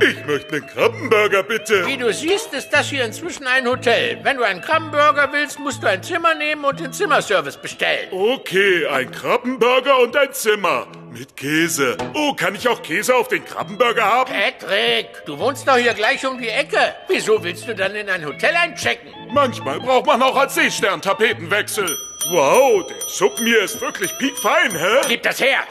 Ich möchte einen Krabbenburger, bitte. Wie du siehst, ist das hier inzwischen ein Hotel. Wenn du einen Krabbenburger willst, musst du ein Zimmer nehmen und den Zimmerservice bestellen. Okay, ein Krabbenburger und ein Zimmer. Mit Käse. Oh, kann ich auch Käse auf den Krabbenburger haben? Patrick, du wohnst doch hier gleich um die Ecke. Wieso willst du dann in ein Hotel einchecken? Manchmal braucht man auch als Seestern Tapetenwechsel. Wow, der Schuppen hier ist wirklich piekfein, hä? Gib das her!